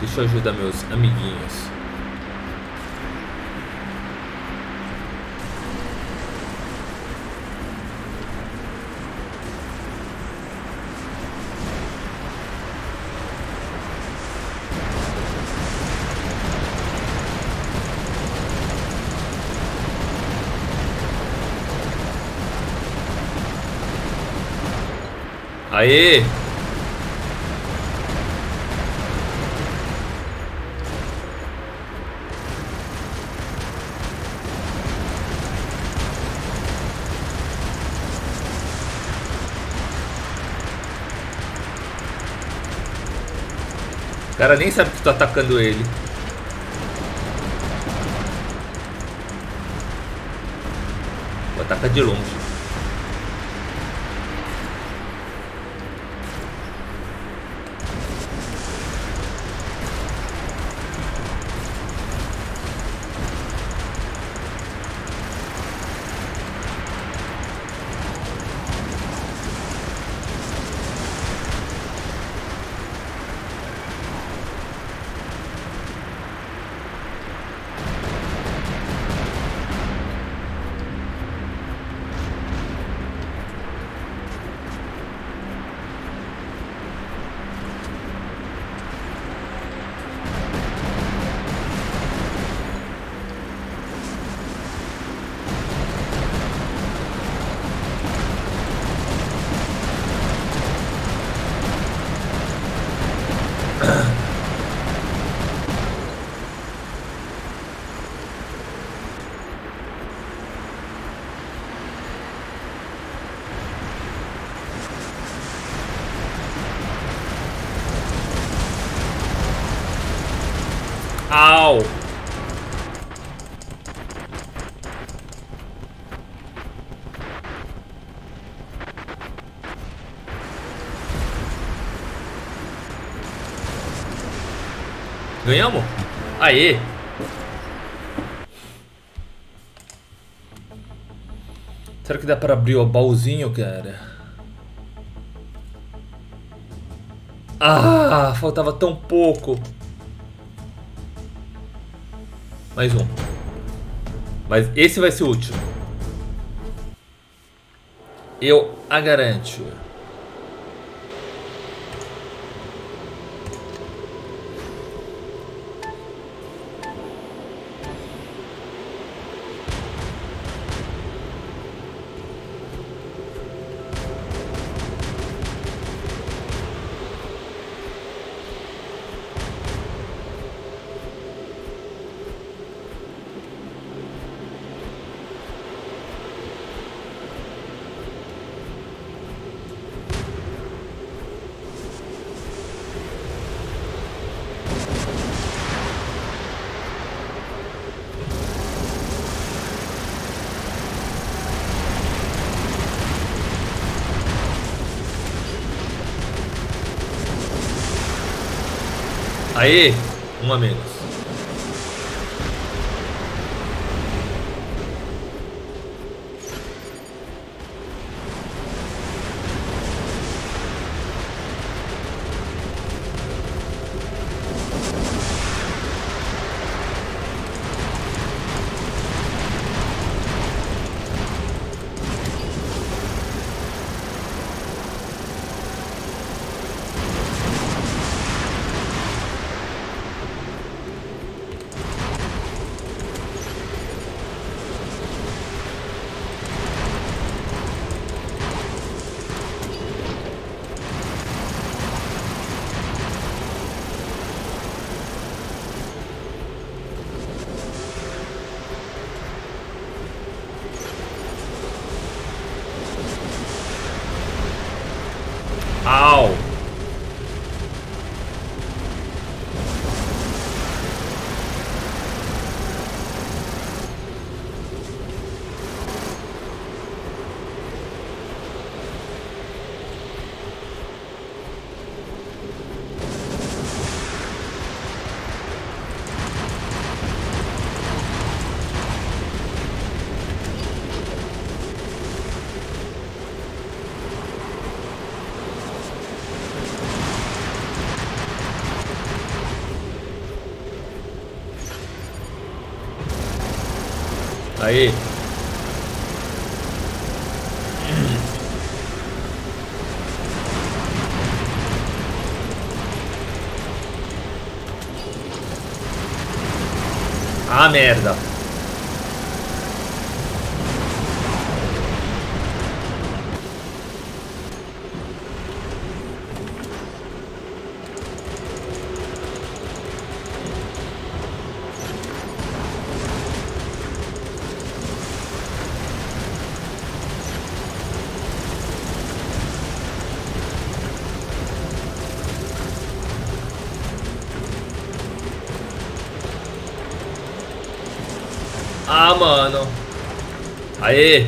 Deixa eu ajudar meus amiguinhos. Aê! O cara nem sabe que tô atacando ele. Vou atacar de longe. Ow. Ganhamos? Aê! Será que dá pra abrir o baúzinho, cara? Ah, faltava tão pouco. Mais um. Mas esse vai ser o último. Eu a garanto. Aê, uma menos. Aí. Ah, merda. Ah, mano. Aê.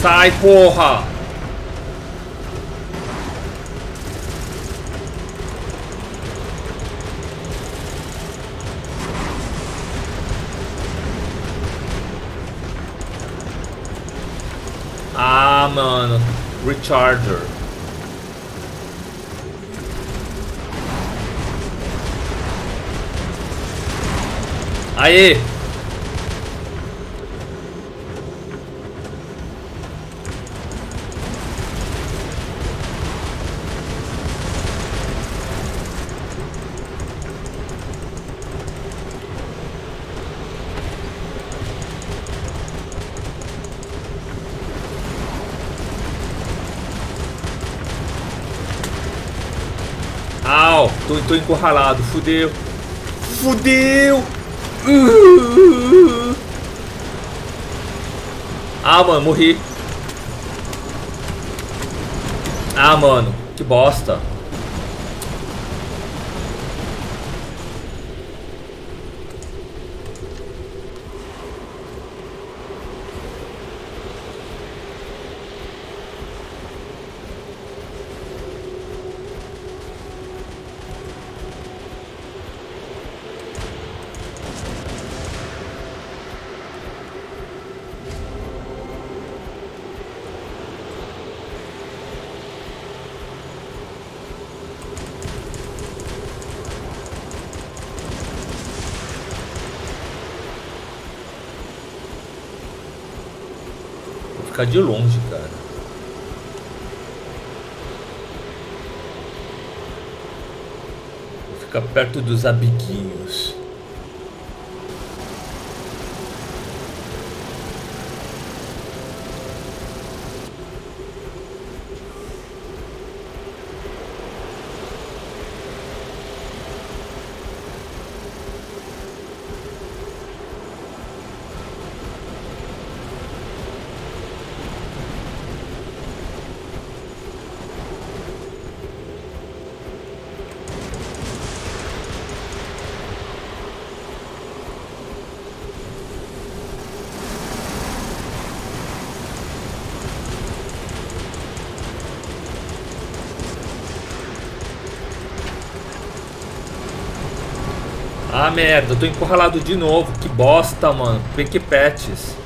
Sai, porra! Ah, mano, recharger. Aê! Au, tô encurralado, fudeu. Fudeu! Ah, mano, morri. Ah, mano, que bosta. Ficar de longe, cara. Vou ficar perto dos abiguinhos. Ah, merda, eu tô encurralado de novo. Que bosta, mano. Quick Matches.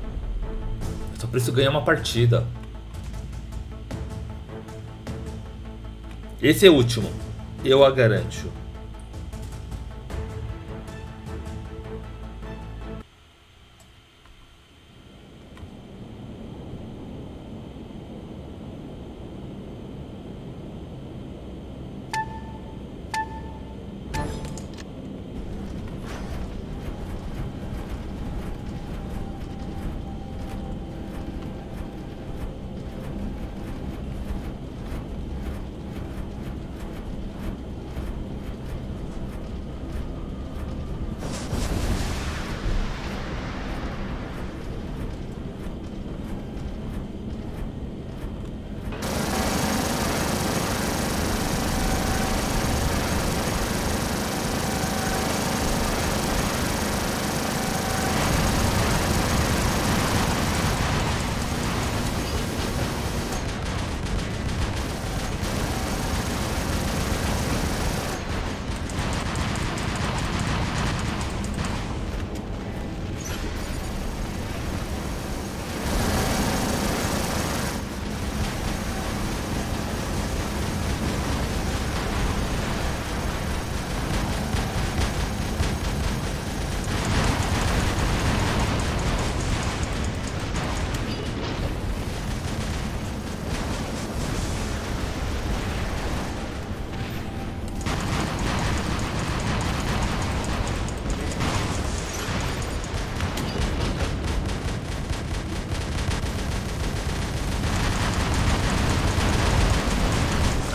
Eu só preciso ganhar uma partida. Esse é o último, eu a garanto.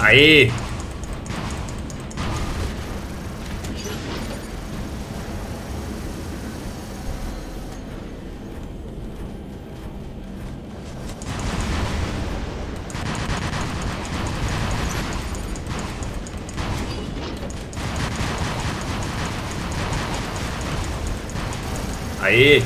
Aê! Aê!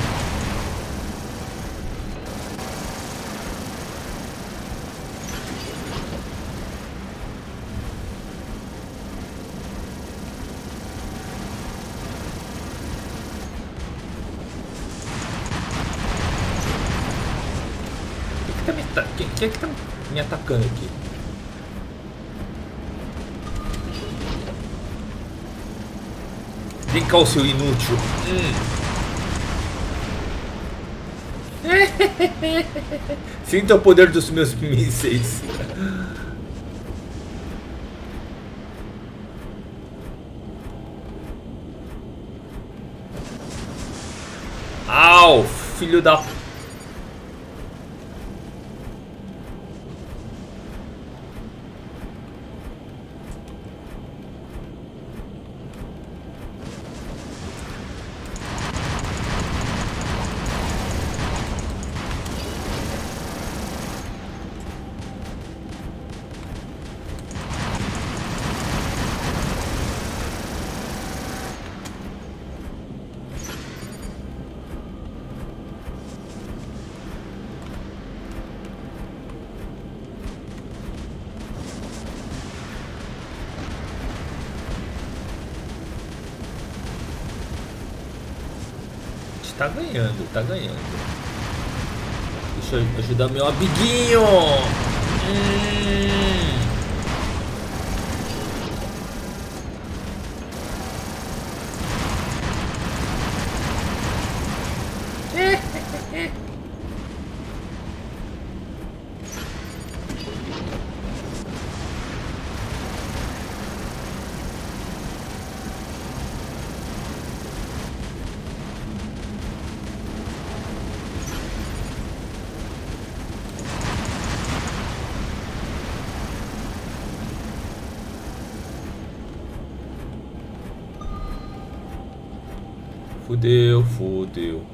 Quem é que tá me atacando aqui? Vem cá, o seu inútil. Sinta o poder dos meus mísseis. Au, filho da... Tá ganhando, tá ganhando. Deixa eu ajudar meu amiguinho. Fudeu, fudeu.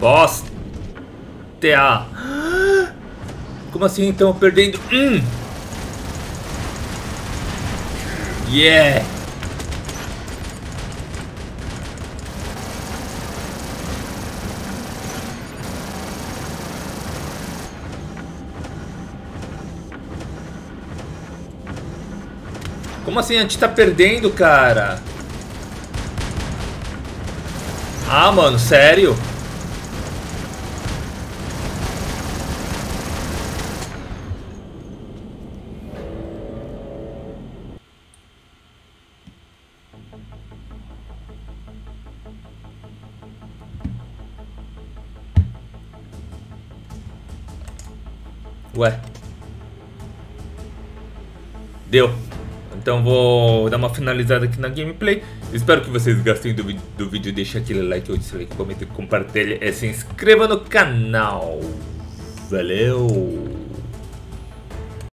Bosta! Como assim então? Perdendo um! Yeah! Como assim a gente tá perdendo, cara? Ah, mano, sério? Ué. Deu. Então vou dar uma finalizada aqui na gameplay. Espero que vocês gostem do vídeo. Deixa aquele like ou dislike, comenta, compartilha e se inscreva no canal. Valeu!